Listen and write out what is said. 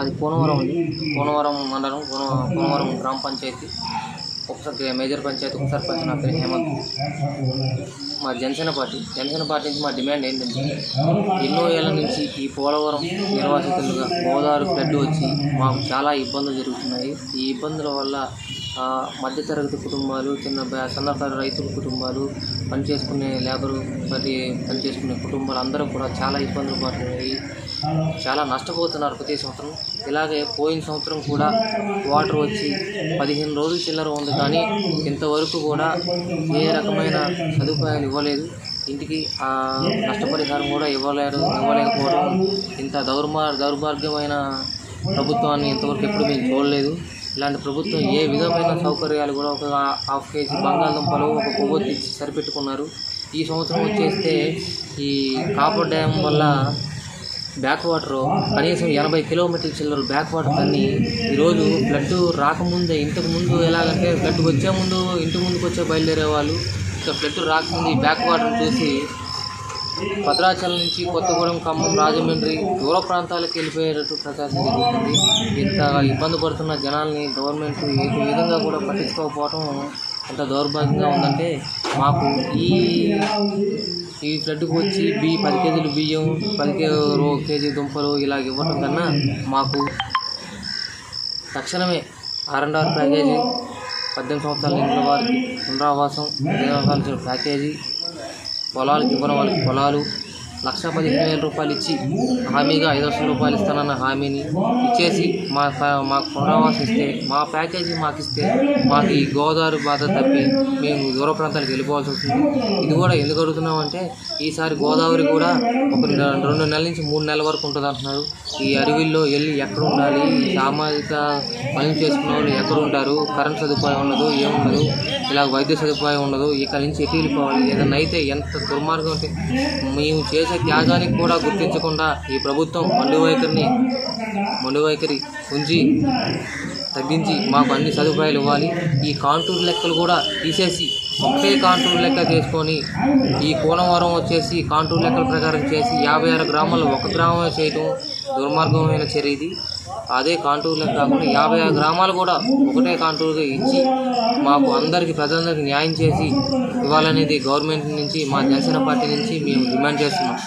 మాది కోనవరం ఉంది. కోనవరం మండలం, కోనవరం గ్రామ పంచాయతీ, ఒకసారి మేజర్ పంచాయతీ, ఒకసారి పంచాయతీ. నా పేరు హేమంత్. మా జనసేన పార్టీ నుంచి మా డిమాండ్ ఏంటంటే, ఎన్నో ఏళ్ళ నుంచి ఈ పోలవరం నిర్వాసితులుగా గోదావరి ఫ్లడ్ వచ్చి మాకు చాలా ఇబ్బందులు జరుగుతున్నాయి. ఈ ఇబ్బందుల వల్ల మధ్యతరగతి కుటుంబాలు, సన్నకారు రైతుల కుటుంబాలు, పనిచేసుకునే లేబరు పనిచేసుకునే కుటుంబాలు అందరూ కూడా చాలా ఇబ్బందులు పడుతున్నాయి, చాలా నష్టపోతున్నారు ప్రతి సంవత్సరం. ఇలాగే పోయిన సంవత్సరం కూడా వాటర్ వచ్చి 15 రోజులు చిల్లర ఉంది, కానీ ఇంతవరకు కూడా ఏ రకమైన సదుపాయాలు ఇవ్వలేదు, ఇంటికి నష్టపరిహారం కూడా ఇవ్వలేకపోవడం ఇంత దౌర్భాగ్యమైన ప్రభుత్వాన్ని ఇంతవరకు ఎప్పుడు మేము చూడలేదు. ఇలాంటి ప్రభుత్వం ఏ విధమైన సౌకర్యాలు కూడా ఒక 1/2 కేజీ బంగాళదుంపలు ఒక కొవ్వొత్తి సరిపెట్టుకున్నారు. ఈ సంవత్సరం వచ్చేస్తే ఈ కాపర్ డ్యామ్ వల్ల బ్యాక్ వాటర్ కనీసం 80 కిలోమీటర్ల చిల్లర బ్యాక్ వాటర్ తన్ని ఈరోజు బ్లడ్ రాకముందే, ఇంతకుముందు ఎలాగంటే బ్లడ్ వచ్చే ముందు ఇంటి ముందుకు వచ్చే బయలుదేరే వాళ్ళు, ఇంకా బ్లడ్ రాకముందు బ్యాక్ వాటర్ చూసి భద్రాచలం నుంచి కొత్తగూడెం, ఖమ్మం, రాజమండ్రి దూర ప్రాంతాలకు వెళ్ళిపోయేటట్టు ప్రకాశం జరుగుతుంది. ఇంత ఇబ్బంది పడుతున్న జనాల్ని గవర్నమెంట్ ఏ విధంగా కూడా పట్టించుకోకపోవటం ఎంత దౌర్భాగ్యంగా ఉందంటే, మాకు ఈ ఫ్లడ్కు వచ్చి 10 కేజీలు బియ్యం, 10 కేజీ దుంపలు ఇలాగ ఇవ్వటం కన్నా మాకు తక్షణమే R&R ప్యాకేజీ, 18 సంవత్సరాల నిండిన వారికి పునరావాసం, 15 సంవత్సరాల ప్యాకేజీ, పొలాలకు ఇవ్వడం, వాళ్ళకి పొలాలు 1,15,000 రూపాయలు ఇచ్చి హామీగా 5,000 రూపాయలు ఇస్తానన్న హామీని ఇచ్చేసి మాకు పునరావాసం ఇస్తే, మా ప్యాకేజీ మాకు ఇస్తే మాకు ఈ గోదావరి బాధ తప్పి మేము దూర ప్రాంతాలకు వెళ్ళిపోవాల్సి వస్తుంది. ఇది కూడా ఎందుకు అడుగుతున్నామంటే, ఈసారి గోదావరి కూడా ఒక 2 నెలల నుంచి 3 నెలల వరకు ఉంటుంది అంటున్నారు. ఈ అడవిల్లో వెళ్ళి ఎక్కడ ఉండాలి, సామాజిక పనులు చేసుకునే వాళ్ళు ఎక్కడ ఉంటారు, కరెంట్ సదుపాయం ఉండదు, ఏముండదు, ఇలా వైద్య సదుపాయం ఉండదు, ఇక్కడ నుంచి ఎటు వెళ్ళిపోవాలి, ఏదన్నా అయితే ఎంత దుర్మార్గం అంటే మేము చేసే త్యాగానికి కూడా గుర్తించకుండా ఈ ప్రభుత్వం మండు వైఖరి ఉంచి తగ్గించి మాకు అన్ని సదుపాయాలు ఇవ్వాలి. ఈ కాంటూర్ లెక్కలు కూడా తీసేసి ఒకటే కాంటూర్ లెక్క చేసుకొని ఈ కోనవరం వచ్చేసి కాంటూర్ లెక్కల ప్రకారం చేసి 56 గ్రామాలు ఒక గ్రామం చేయటం దుర్మార్గమైన చర్య ఇది. అదే కాంటూర్లో కాకుండా 56 గ్రామాలు కూడా ఒకటే కాంటూర్గా ఇచ్చి మాకు అందరికీ ప్రజలందరికీ న్యాయం చేసి ఇవ్వాలనేది గవర్నమెంట్ నుంచి మా జనసేన పార్టీ నుంచి మేము డిమాండ్ చేస్తున్నాం.